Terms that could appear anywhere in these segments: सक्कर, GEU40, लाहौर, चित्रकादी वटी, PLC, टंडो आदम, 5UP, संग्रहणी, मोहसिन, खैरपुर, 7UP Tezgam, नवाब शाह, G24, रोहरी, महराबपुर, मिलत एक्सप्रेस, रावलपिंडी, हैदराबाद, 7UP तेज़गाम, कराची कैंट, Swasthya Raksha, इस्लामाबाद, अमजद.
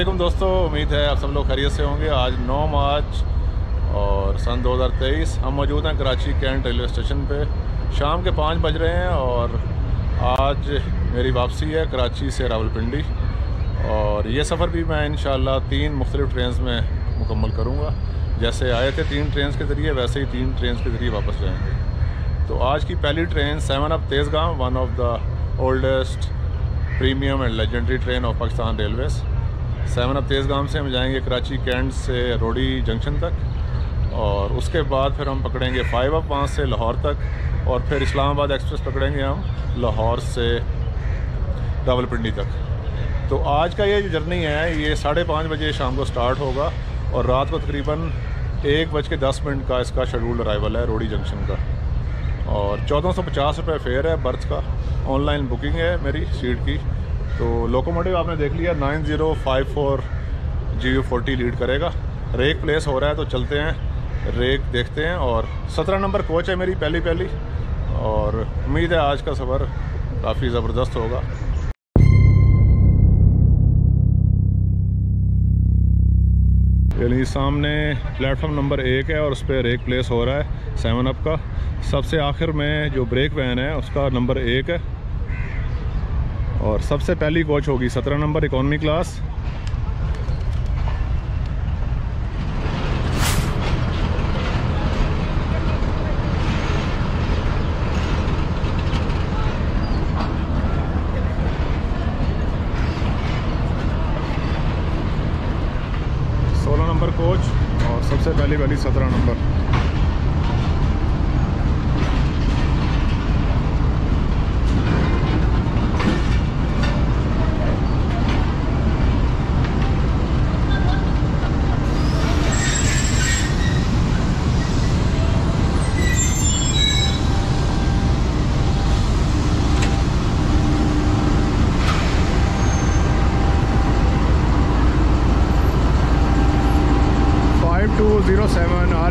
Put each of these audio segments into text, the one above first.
अस्सलामुअलैकुम दोस्तों, उम्मीद है आप सब लोग खैरियत से होंगे। आज 9 मार्च और सन 2023 हम मौजूद हैं कराची कैंट रेलवे स्टेशन पे। शाम के 5 बज रहे हैं और आज मेरी वापसी है कराची से रावलपिंडी और ये सफ़र भी मैं इंशाल्लाह 3 मुख्तलिफ़ ट्रेन्स में मुकम्मल करूँगा। जैसे आए थे 3 ट्रेन्स के ज़रिए, वैसे ही 3 ट्रेन्स के ज़रिए वापस जाएँगे। तो आज की पहली train 7UP तेज़गाम, one of the oldest premium and legendary train of Pakistan railways. 7UP तेज़गाम से हम जाएंगे कराची कैंट से रोहरी जंक्शन तक और उसके बाद फिर हम पकड़ेंगे 5UP वहाँ से लाहौर तक और फिर इस्लामाबाद एक्सप्रेस पकड़ेंगे हम लाहौर से रावलपिंडी तक। तो आज का ये जो जर्नी है ये 5:30 बजे शाम को स्टार्ट होगा और रात को तकरीबन 1:10 का इसका शेड्यूल अराइवल है रोहरी जंक्शन का और 1450 रुपये फेयर है। बर्थ का ऑनलाइन बुकिंग है मेरी सीट की। तो लोकोमोटिव आपने देख लिया 9054 GEU40 लीड करेगा। रेक प्लेस हो रहा है तो चलते हैं, रेक देखते हैं। और 17 नंबर कोच है मेरी पहली और उम्मीद है आज का सफ़र काफ़ी ज़बरदस्त होगा। सामने प्लेटफॉर्म नंबर 1 है और उस पर रेक प्लेस हो रहा है 7UP का। सबसे आखिर में जो ब्रेक वैन है उसका नंबर 1 है और सबसे पहली कोच होगी 17 नंबर इकोनॉमी क्लास। वाली 17 नंबर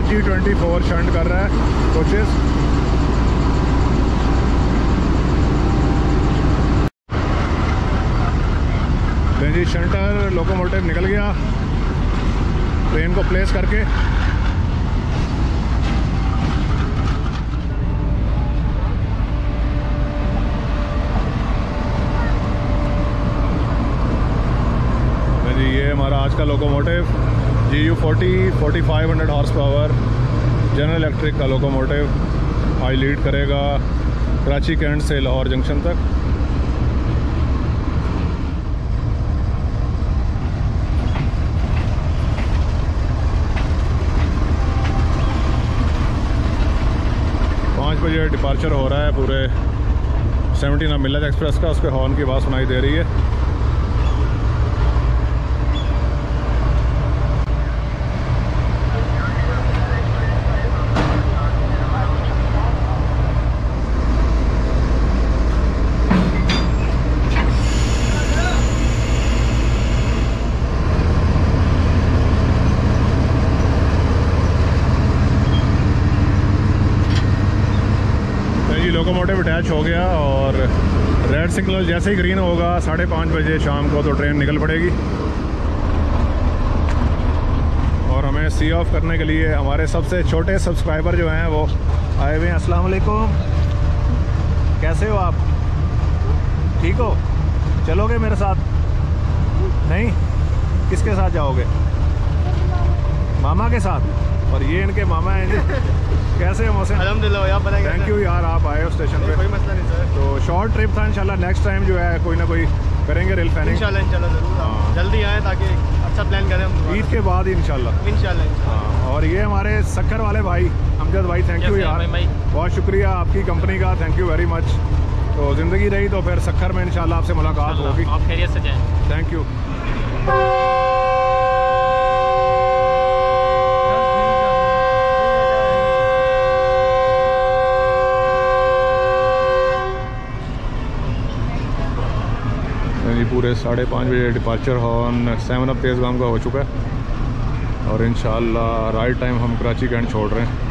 G24 शंट कर रहा है कोचेस। जी शंटर लोकोमोटिव निकल गया ट्रेन को प्लेस करके। जी ये हमारा आज का locomotive GEU40 4500 horse power general electric का लोकोमोटिव। आई लीड करेगा कराची कैंट से लाहौर जंक्शन तक। पाँच बजे डिपार्चर हो रहा है पूरे 17 मिलत एक्सप्रेस का। उस पर हॉर्न की आवाज़ सुनाई दे रही है। लोकोमोटिव अटैच हो गया और रेड सिग्नल जैसे ही ग्रीन होगा 5:30 बजे शाम को तो ट्रेन निकल पड़ेगी। और हमें सी ऑफ करने के लिए हमारे सबसे छोटे सब्सक्राइबर जो हैं वो आए हुए हैं। अस्सलाम वालेकुम, कैसे हो आप? ठीक हो? चलोगे मेरे साथ? नहीं? किसके साथ जाओगे? मामा के साथ। और ये इनके मामा हैं। कैसे हो मोहसिन? अल्हम्दुलिल्लाह यार, बनाएंगे। थैंक यू यार, आप आए हो स्टेशन पे। कोई मसला नहीं सर। तो शॉर्ट ट्रिप था, इंशाल्लाह नेक्स्ट टाइम जो है कोई ना कोई करेंगे रेल प्लानिंग। इंशाल्लाह इंशाल्लाह ज़रूर। हाँ जल्दी आए ताकि अच्छा प्लान करें हम। ईद के बाद इंशाल्लाह इंशाल्लाह। हाँ और ये हमारे सक्कर वाले भाई अमजद भाई, थैंक यू यार, बहुत शुक्रिया आपकी कंपनी का, थैंक यू वेरी मच। तो ज़िंदगी रही तो फिर सक्कर में इंशाल्लाह आपसे मुलाकात होगी। आप खैरियत से जाएँ। Thank you. पूरे 5:30 बजे डिपार्चर हॉर्न 7UP तेज़गाम का हो चुका है और इंशाल्लाह राइट टाइम हम कराची कैंट छोड़ रहे हैं।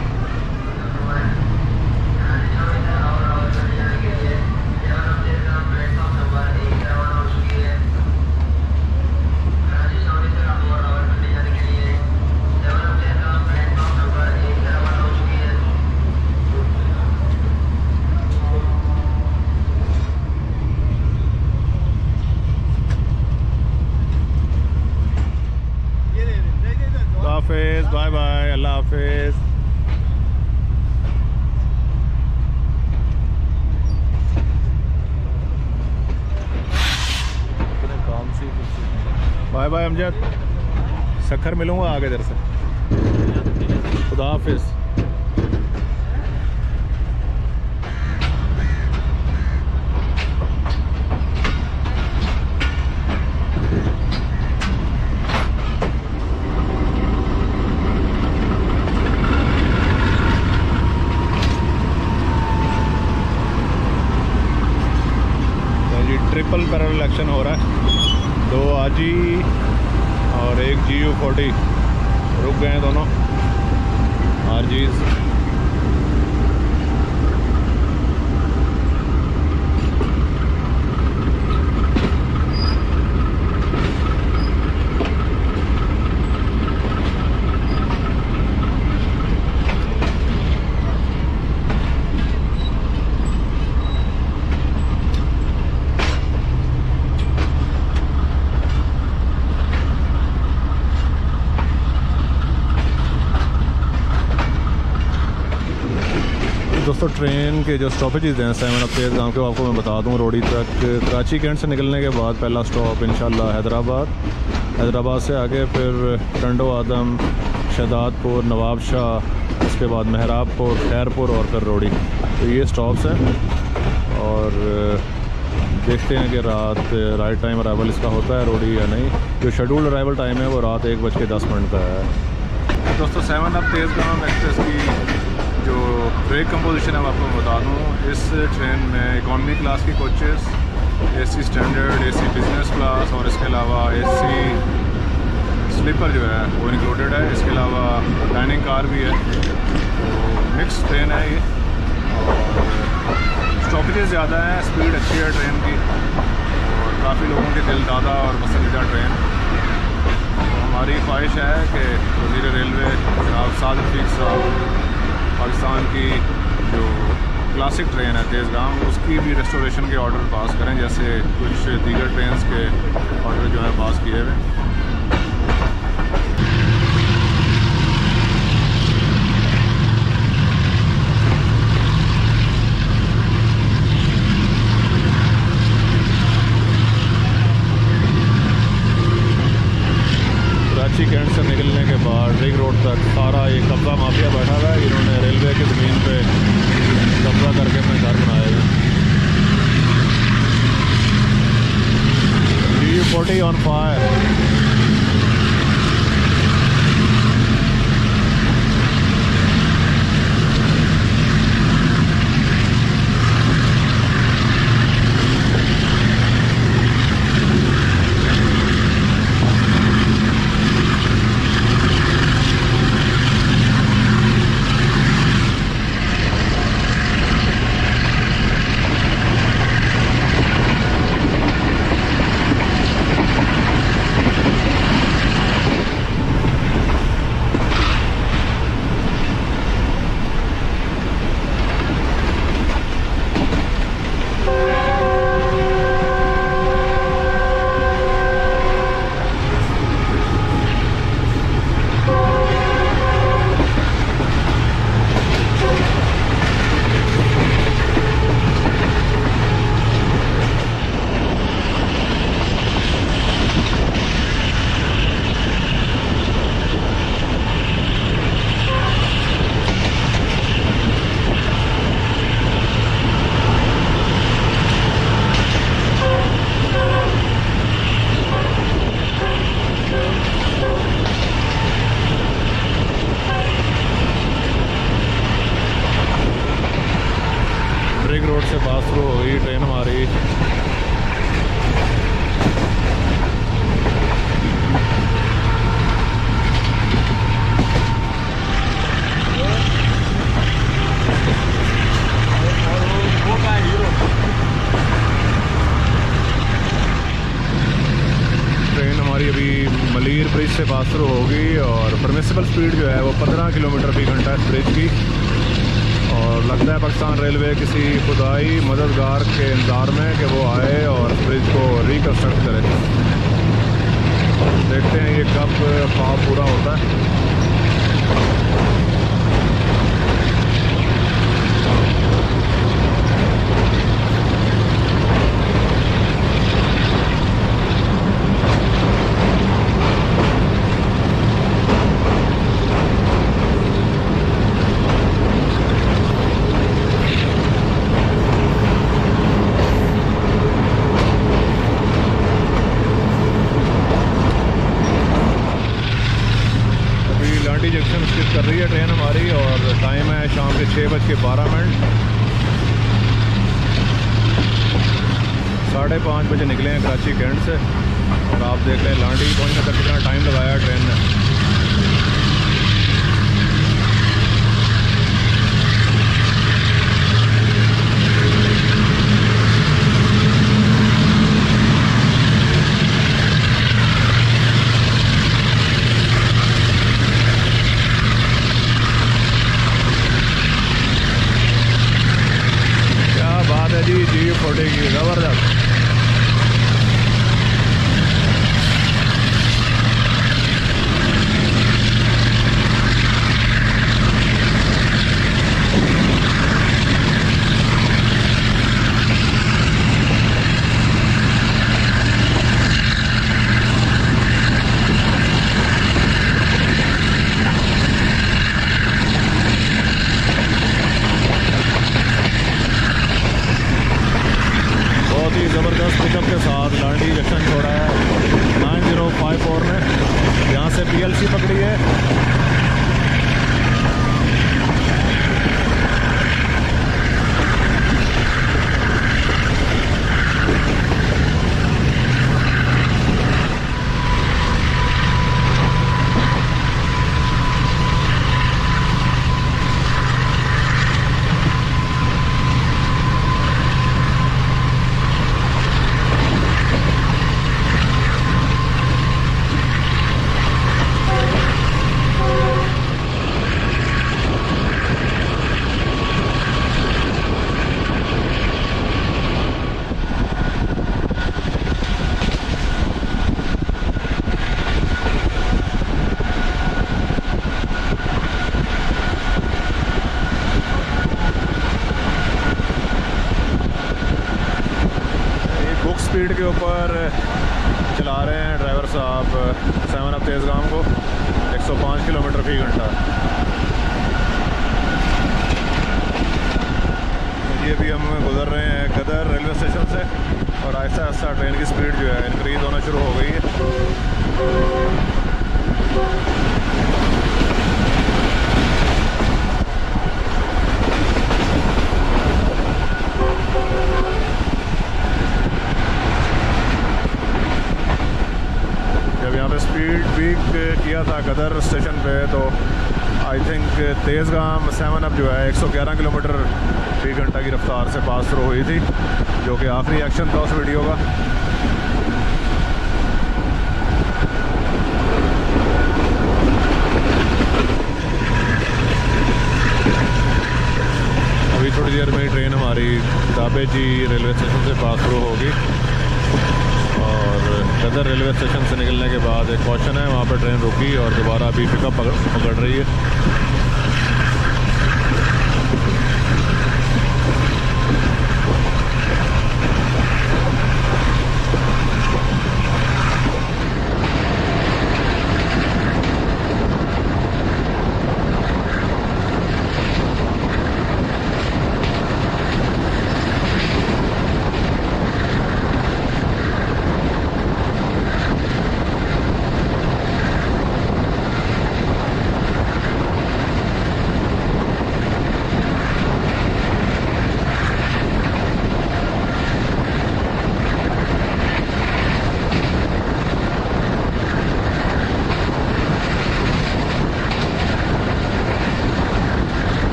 हाफिज़। बाय बाय अमजद, सक्खर मिलूंगा आगे इधर से। खुदा हाफिज़। तो ये ट्रिपल पैरेलल एक्शन हो रहा है, दो आजी और एक GEU40 रुक गए हैं दोनों आरजीज। दोस्तों ट्रेन के जो स्टॉपेजेस हैं 7UP तेज़गाम के, आपको मैं बता दूं। रोड़ी तक कराची कैंट से निकलने के बाद पहला स्टॉप इंशाल्लाह हैदराबाद, हैदराबाद से आगे फिर टंडो आदम, शदादपुर, नवाब शाह, उसके बाद महराबपुर, खैरपुर और फिर रोड़ी। तो ये स्टॉप्स हैं और देखते हैं कि रात राइट टाइम अराइवल इसका होता है रोड़ी या नहीं। जो शेड्यूल अराइवल टाइम है वो रात 1:10 का है। दोस्तों 7UP तेज़गाम एक्सप्रेस की जो ब्रेक कंपोजिशन है मैं आपको बता दूं। इस ट्रेन में इकॉनमी क्लास की coaches, AC standard, AC business class और इसके अलावा AC स्लीपर जो है वो इंक्लूडेड है। इसके अलावा डाइनिंग कार भी है। तो मिक्स ट्रेन है ये और स्टॉपेजेस ज़्यादा हैं, स्पीड अच्छी है ट्रेन की और काफ़ी लोगों के दिल दादा और पसंदीदा ट्रेन। तो हमारी ख्वाहिश है कि वज़ीर रेलवे जनाब सादिक साहब पाकिस्तान की जो क्लासिक ट्रेन है तेज़गाम, उसकी भी रेस्टोरेशन के ऑर्डर पास करें, जैसे कुछ दीगर ट्रेन के ऑर्डर जो है पास किए हुए। कराची कैंट से निकलने के बाद रिंग रोड तक सारा ये कब्जा माफिया बैठा हुआ है, इन्होंने रेलवे की ज़मीन पे कब्जा करके अपने घर बनाए हुए। GEU40 on fire. ब्रिज से पास शुरू होगी और परमिसिबल स्पीड जो है वो 15 किलोमीटर/घंटा इस ब्रिज की। और लगता है पाकिस्तान रेलवे किसी खुदाई मददगार के इंतज़ार में कि वो आए और ब्रिज को रिकन्स्ट्रक्ट करे। देखते हैं ये कब पूरा होता है। है शाम के 6:12, 5:30 बजे निकले हैं कराची कैंट से और आप देख रहे हैं लांडी पहुँचने तक कितना टाइम लगाया ट्रेन ने। GEU40 की ज़बरदस्त। ज़बरदस्त पिकअप के साथ लांडी जंक्शन छोड़ा है 9054 ने, यहाँ से PLC पकड़ी है। स्पीड के ऊपर चला रहे हैं ड्राइवर साहब 7UP तेजगाम को 105 किलोमीटर फी घंटा। ये भी हम गुजर रहे हैं कदर रेलवे स्टेशन से और आहिस्ता आहिस्ता ट्रेन की स्पीड जो है इंक्रीज़ होना शुरू हो गई है। स्पीड पीक किया था कदर स्टेशन पे तो आई थिंक तेज़गाम 7UP जो है 111 किलोमीटर फी घंटा की रफ्तार से पास थ्रू हुई थी, जो कि आखिरी एक्शन था उस वीडियो का। अभी थोड़ी देर में ट्रेन हमारी दाबेजी रेलवे स्टेशन से पास थ्रू होगी और कदर रेलवे स्टेशन से निकलने के बाद एक क्वेश्चन है, वहाँ पर ट्रेन रुकी और दोबारा अभी पिकअप पकड़ रही है।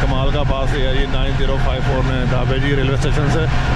कमाल का पास है ये 9054 ने दाबेजी रेलवे स्टेशन से।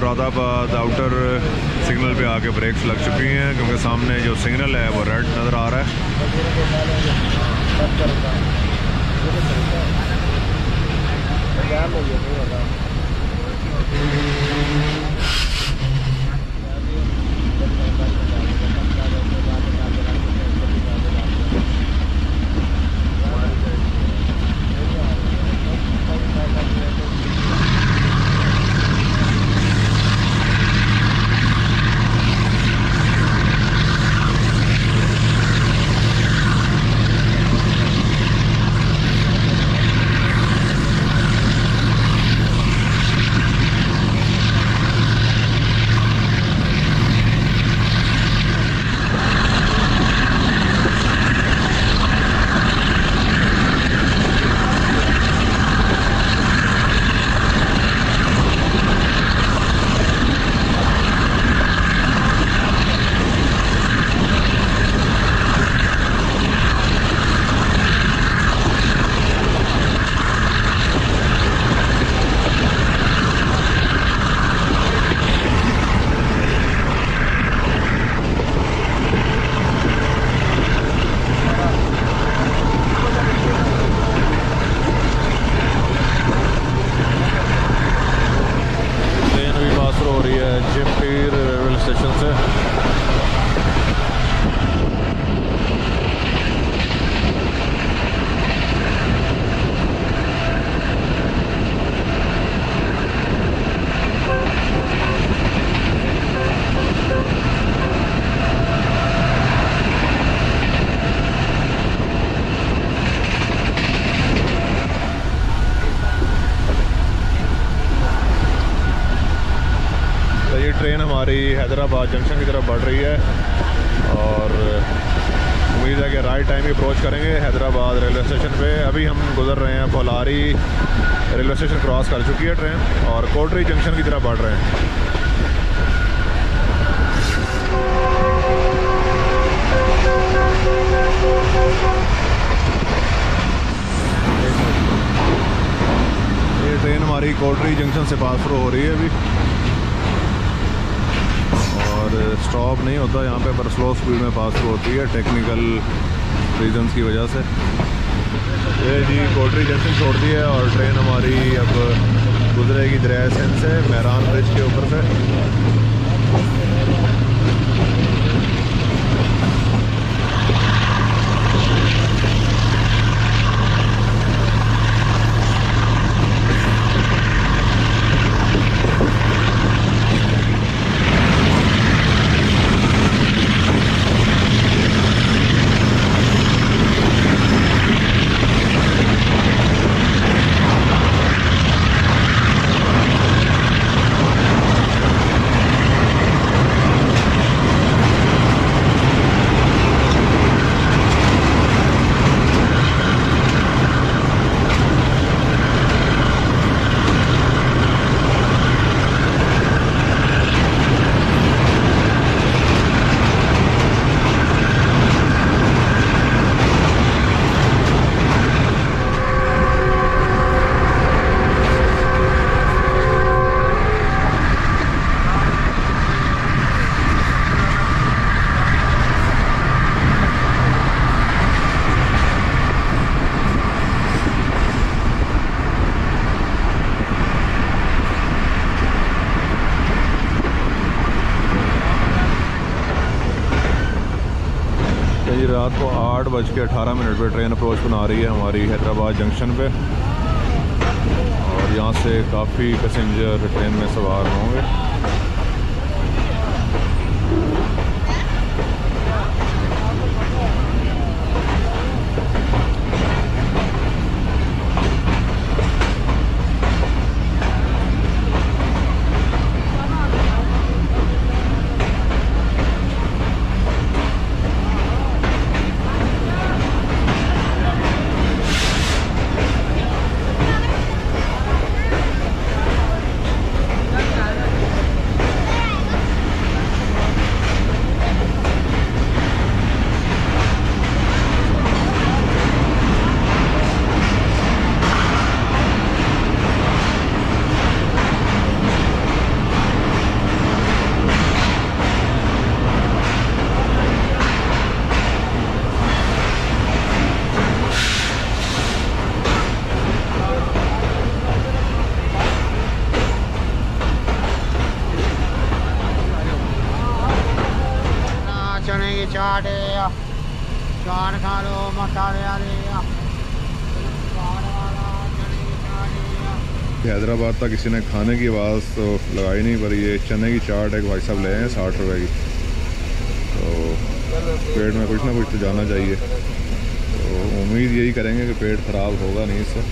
मुरादाबाद आउटर सिग्नल पे आके ब्रेक्स लग चुकी हैं क्योंकि सामने जो सिग्नल है वो रेड नज़र आ रहा है। ट्रेन हमारी हैदराबाद जंक्शन की तरफ बढ़ रही है और उम्मीद है कि राइट टाइम ही अप्रोच करेंगे हैदराबाद रेलवे स्टेशन पे। अभी हम गुजर रहे हैं पोलारी रेलवे स्टेशन क्रॉस कर चुकी है ट्रेन और कोटरी जंक्शन की तरफ बढ़ रहे हैं। ये ट्रेन हमारी कोटरी जंक्शन से पास थ्रू हो रही है अभी और स्टॉप नहीं होता यहाँ पे पर स्लो स्पीड में पास होती है टेक्निकल रीजंस की वजह से। ये जी कोटरी जंक्शन छोड़ती है और ट्रेन हमारी अब गुजरेगी दरियासन से मेहरान ब्रिज के ऊपर से। रात को 8:18 पे ट्रेन अप्रोच बना रही है हमारी हैदराबाद जंक्शन पे और यहाँ से काफ़ी पैसेंजर ट्रेन में सवार होंगे। चने की चाट है, चाट खा लो मसाले वाली, चने की चाट। हैदराबाद तक किसी ने खाने की आवाज़ तो लगाई नहीं, पर ये चने की चाट एक भाई साहब ले हैं 60 रुपए की। तो पेट में कुछ ना कुछ तो जाना चाहिए, तो उम्मीद यही करेंगे कि पेट ख़राब होगा नहीं इससे।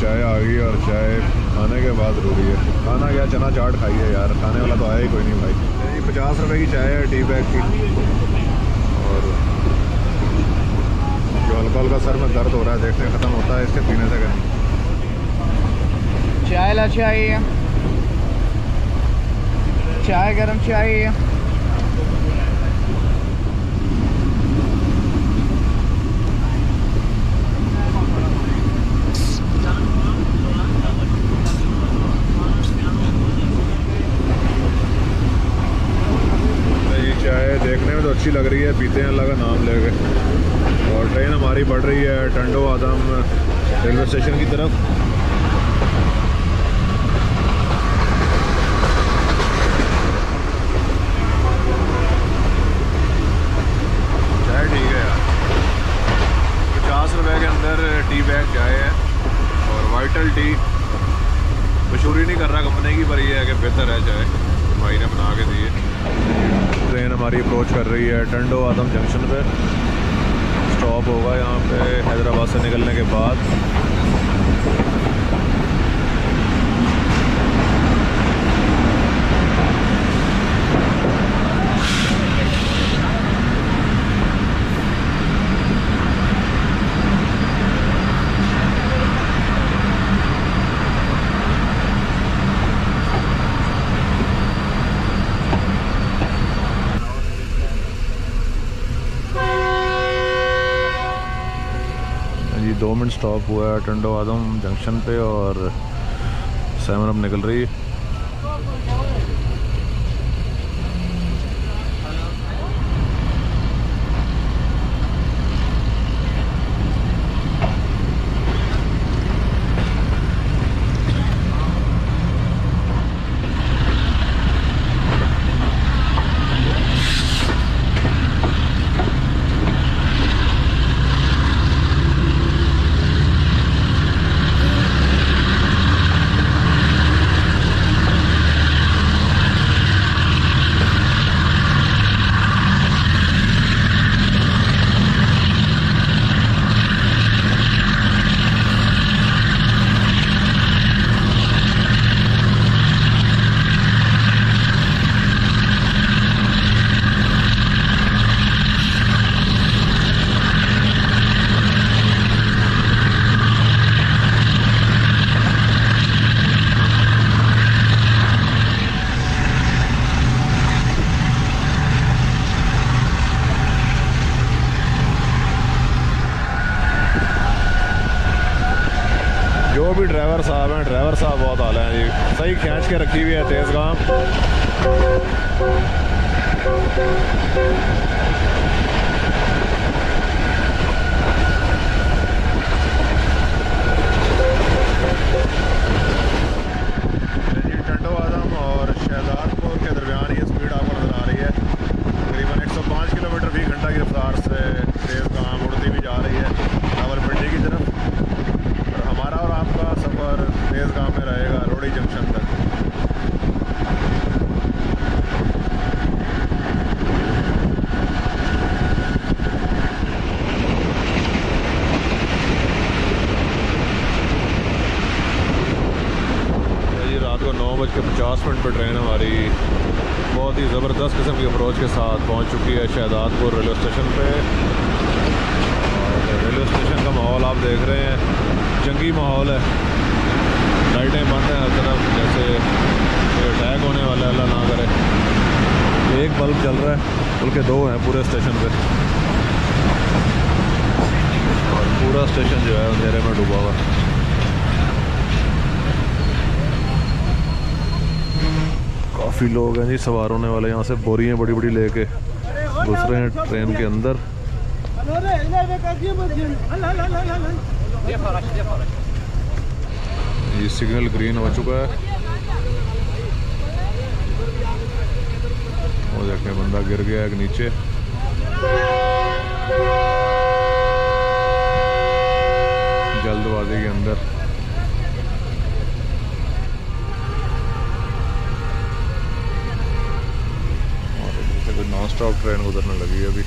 चाय आ गई और चाय खाने के बाद रो रही है। खाना क्या, चना चाट खाई है यार, खाने वाला तो आया ही कोई नहीं भाई। ये 50 रुपए की चाय है टी बैग की। और जो हल्का हल्का सर में दर्द हो रहा है, देखने ख़त्म होता है इसके पीने से। गर्म चाय ला चाहिए, चाय गर्म चाहिए। देखने में तो अच्छी लग रही है, पीते हैं अल्लाह का नाम लेके। और ट्रेन हमारी बढ़ रही है टंडो आदम रेलवे स्टेशन की तरफ। चाय ठीक है यार, 50 रुपए के अंदर टी बैग चाय है। और वाइटल टी मशहूरी नहीं कर रहा कंपनी की, पर यह है कि बेहतर है चाय, भाई ने बना के दी है। ट्रेन हमारी अप्रोच कर रही है टंडो आदम जंक्शन पे। स्टॉप होगा यहाँ पे हैदराबाद से निकलने के बाद। स्टॉप हुआ है टंडो आदम जंक्शन पे और 7UP निकल रही है। जो भी ड्राइवर साहब हैं, ड्राइवर साहब बहुत आला हैं जी, सही खींच के रखी हुई है तेजगाम। टंडो आदम और शहजादपुर के दरमियान ये स्पीड आपको नज़र आ रही है, तकरीबन 105 किलोमीटर फी घंटा की रफ्तार से तेजगाम उड़ती भी जा रही है रावलपिंडी की तरफ। और हमारा और आपका सफ़र तेजगाम में रहेगा रोहड़ी जंक्शन तक। तो 9:50 पर ट्रेन हमारी बहुत ही ज़बरदस्त किस्म की अप्रोच के साथ पहुंच चुकी है शहदादपुर रेलवे स्टेशन पे। रेलवे स्टेशन का माहौल आप देख रहे हैं, जंगी माहौल है, लाइटें बंद हैं हर तरफ, जैसे अटैक होने वाला है, अल्लाह ना करे। एक बल्ब जल रहा है, बल्कि दो हैं पूरे स्टेशन पे, और पूरा स्टेशन जो है अंधेरे में डूबा हुआ है। काफ़ी लोग हैं जी सवार होने वाले, यहाँ से बोरियाँ बड़ी बड़ी लेके घुस रहे हैं ट्रेन के अंदर। ये सिग्नल ग्रीन हो चुका है, वो देखें बंदा गिर गया है नीचे। जल्दबाजी के अंदर नॉन स्टॉप ट्रेन गुजरने लगी है अभी।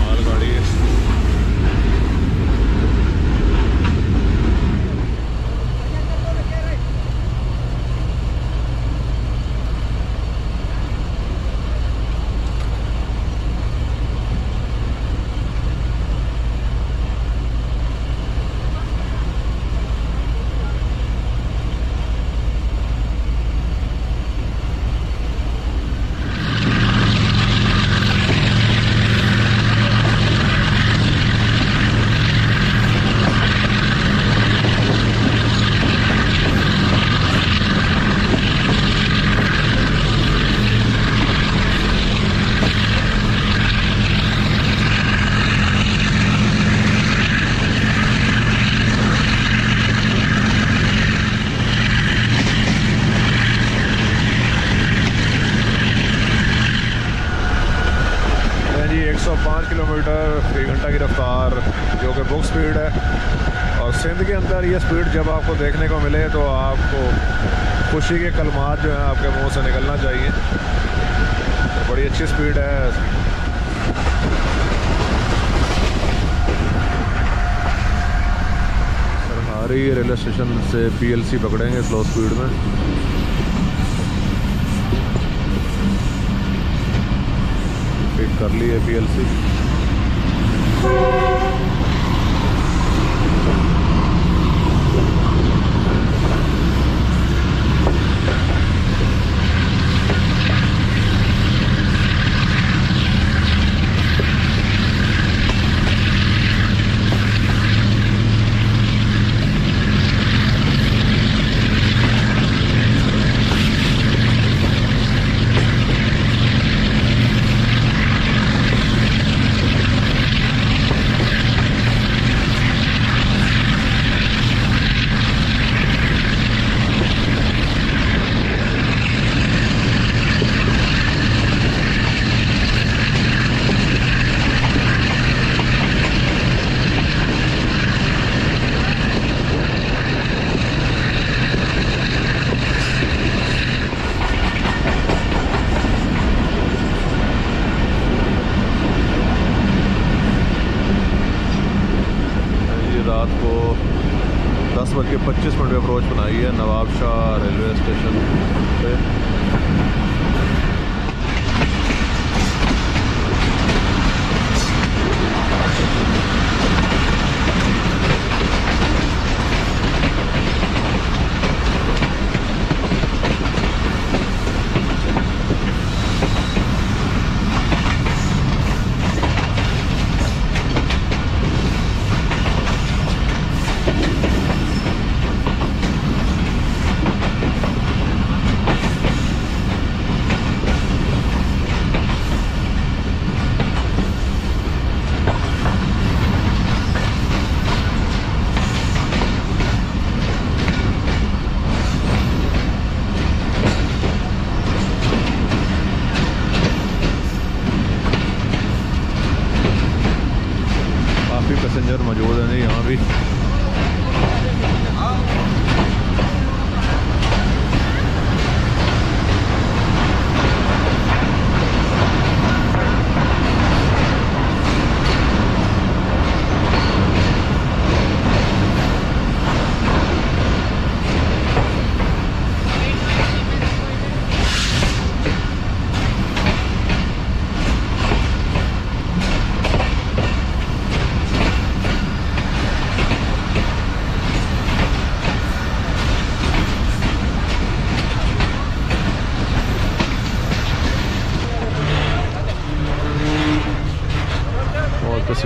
मालगाड़ी है, स्पीड जब आपको देखने को मिले तो आपको खुशी के कलमात जो है आपके मुंह से निकलना चाहिए। तो बड़ी अच्छी स्पीड है। सरहारी रेलवे स्टेशन से PLC पकड़ेंगे स्लो स्पीड में। पिक कर ली है PLC। नवाब शाह railway station पे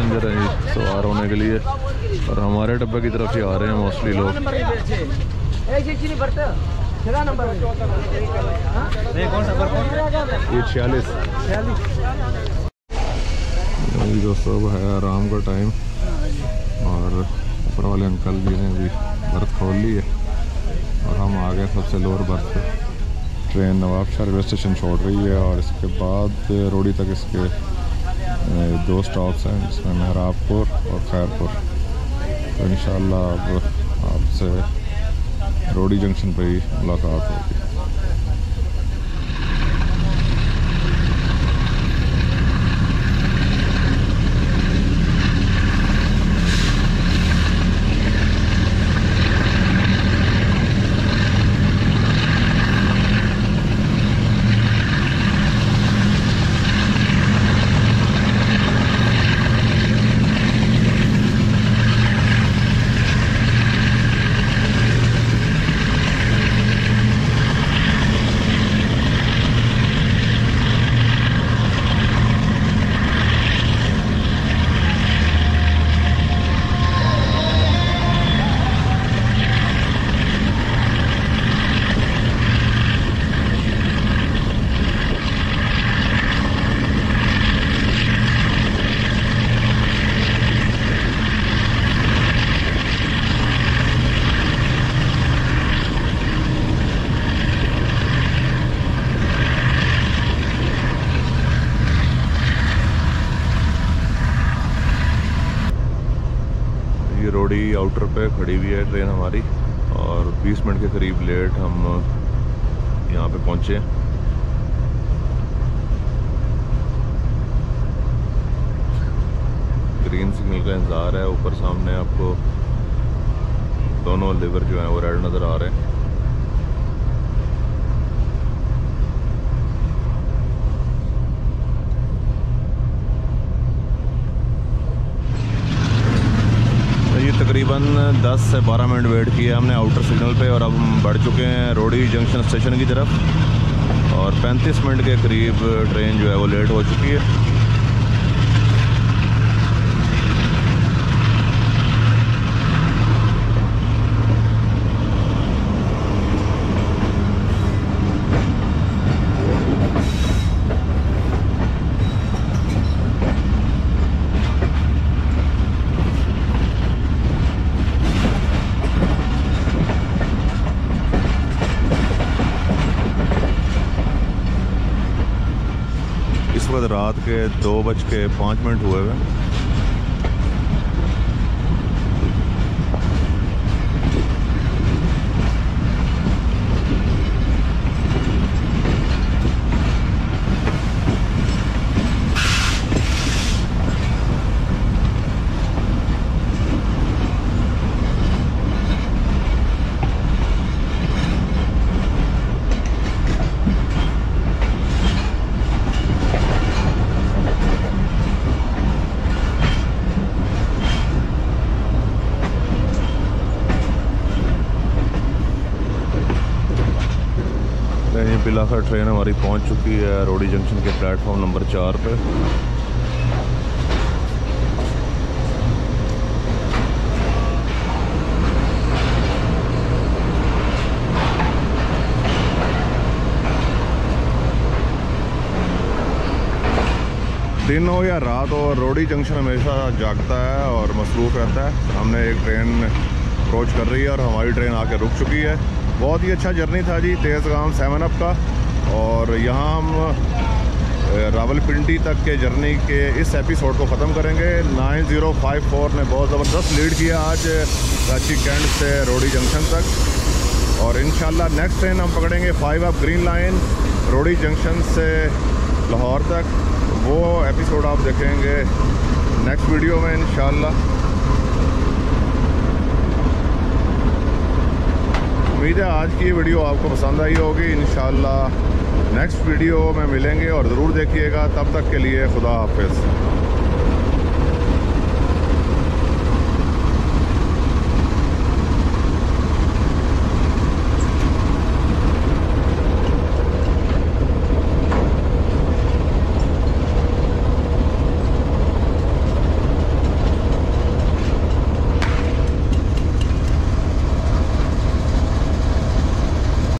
पैसेंजर हैं सवार होने के लिए, और हमारे डब्बे की तरफ ही आ रहे हैं मोस्टली लोग। नंबर ये 46 दोस्तों है आराम का टाइम, और ऊपर वाले अंकल जी ने भी बर्थ खोल ली है और हम आ गए सबसे लोअर बर्थ पे। Train नवाब शाह railway station छोड़ रही है और इसके बाद रोड़ी तक इसके 2 स्टॉप्स हैं, जिसमें मेहराबपुर और खैरपुर। तो इंशाल्लाह अब आपसे रोहरी जंक्शन पर ही मुलाकात होगी। आउटर पे खड़ी हुई है ट्रेन हमारी, और 20 मिनट के करीब लेट हम यहाँ पे पहुँचे। ग्रीन सिग्नल का इंतज़ार है, ऊपर सामने आपको दोनों लिवर जो हैं वो रेड नज़र आ रहे हैं। तकरीबन 10 से 12 मिनट वेट किया हमने आउटर सिग्नल पे, और अब हम बढ़ चुके हैं रोहरी जंक्शन स्टेशन की तरफ, और 35 मिनट के करीब ट्रेन जो है वो लेट हो चुकी है। रात के 2:05 हुए हैं। बिलाखर ट्रेन हमारी पहुंच चुकी है रोहरी जंक्शन के प्लेटफॉर्म नंबर 4 पे। दिन हो या रात हो, रोहरी जंक्शन हमेशा जागता है और मसरूफ़ रहता है। हमने एक ट्रेन अप्रोच कर रही है और हमारी ट्रेन आके रुक चुकी है। बहुत ही अच्छा जर्नी था जी तेज़गाम 7UP का, और यहाँ हम रावलपिंडी तक के जर्नी के इस एपिसोड को ख़त्म करेंगे। 9054 ने बहुत ज़बरदस्त लीड किया आज कराची कैंट से रोहरी जंक्शन तक, और इंशाल्लाह नेक्स्ट ट्रेन हम पकड़ेंगे 5UP green line रोहरी junction से लाहौर तक। वो एपिसोड आप देखेंगे नेक्स्ट वीडियो में इंशाल्लाह। उम्मीद है आज की वीडियो आपको पसंद आई होगी। इंशाल्लाह नेक्स्ट वीडियो में मिलेंगे और ज़रूर देखिएगा। तब तक के लिए खुदा हाफिज़।